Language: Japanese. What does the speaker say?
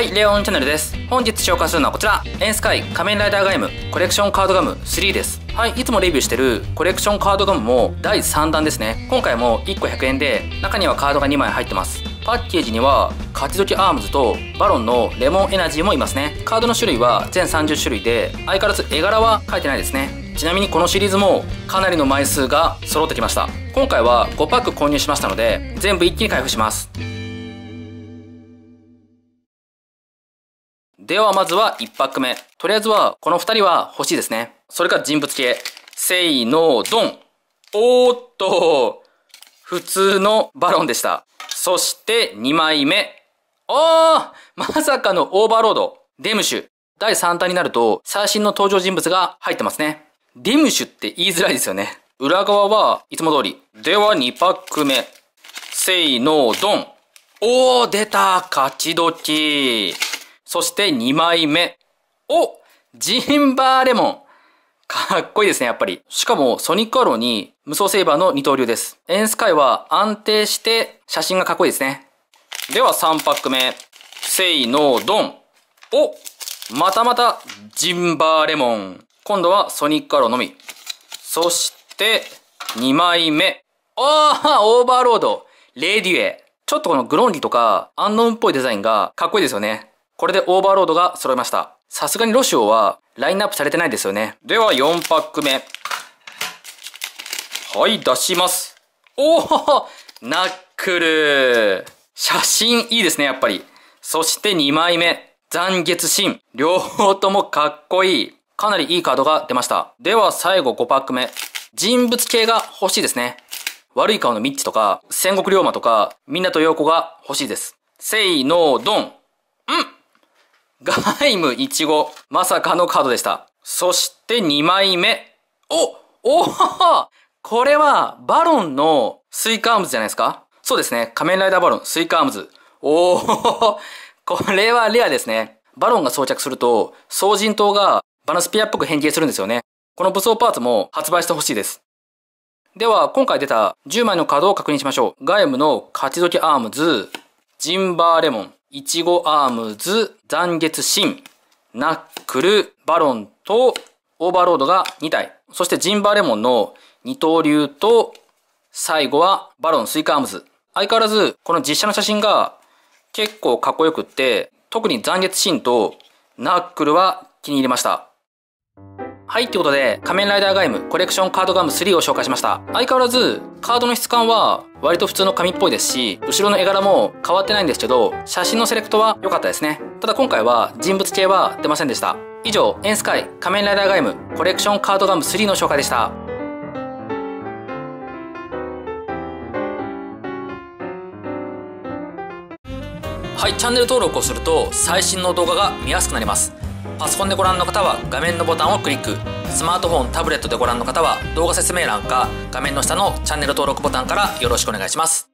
はい、レオンチャンネルです。本日紹介するのはこちら、エンスカイ仮面ライダーガイムコレクションカードガム3です。はい、いつもレビューしてるコレクションカードガムも第3弾ですね。今回も1個100円で、中にはカードが2枚入ってます。パッケージには、勝ち時アームズとバロンのレモンエナジーもいますね。カードの種類は全30種類で、相変わらず絵柄は書いてないですね。ちなみにこのシリーズもかなりの枚数が揃ってきました。今回は5パック購入しましたので、全部一気に開封します。ではまずは1パック目。とりあえずはこの2人は欲しいですね。それから人物系。せーのドン。おーっと、普通のバロンでした。そして2枚目。まさかのオーバーロード。デムシュ。第3弾になると最新の登場人物が入ってますね。デムシュって言いづらいですよね。裏側はいつも通り。では2パック目。せーのドン。おー、出た。勝ち時。そして2枚目。お!ジンバーレモン。かっこいいですね、やっぱり。しかも、ソニックアローに無双セイバーの二刀流です。エンスカイは安定して写真がかっこいいですね。では3パック目。せいのドン。お!またまたジンバーレモン。今度はソニックアローのみ。そして2枚目。オーバーロード。レデュエ。ちょっとこのグロンリとかアンノーンっぽいデザインがかっこいいですよね。これでオーバーロードが揃いました。さすがにロシオはラインナップされてないですよね。では4パック目。はい、出します。おー!ナックル!写真いいですね、やっぱり。そして2枚目。残月神。両方ともかっこいい。かなりいいカードが出ました。では最後5パック目。人物系が欲しいですね。悪い顔のミッチとか、戦国龍馬とか、みんなと陽子が欲しいです。せいのーどん。ガイムイチゴ。まさかのカードでした。そして2枚目。これはバロンのスイカアームズじゃないですか?そうですね。仮面ライダーバロン、スイカアームズ。これはレアですね。バロンが装着すると、双刃刀がバナスピアっぽく変形するんですよね。この武装パーツも発売してほしいです。では、今回出た10枚のカードを確認しましょう。ガイムの勝ち時アームズ、ジンバーレモン。いちごアームズ、残月神、ナックル、バロンと、オーバーロードが2体。そしてジンバーレモンの二刀流と、最後はバロンスイカアームズ。相変わらず、この実写の写真が結構かっこよくって、特に残月神とナックルは気に入りました。はい、ということで、仮面ライダーガイムコレクションカードガム3を紹介しました。相変わらず、カードの質感は割と普通の紙っぽいですし、後ろの絵柄も変わってないんですけど、写真のセレクトは良かったですね。ただ今回は人物系は出ませんでした。以上、エンスカイ仮面ライダーガイムコレクションカードガム3の紹介でした。はい、チャンネル登録をすると最新の動画が見やすくなります。パソコンでご覧の方は画面のボタンをクリック。スマートフォン、タブレットでご覧の方は動画説明欄か画面の下のチャンネル登録ボタンからよろしくお願いします。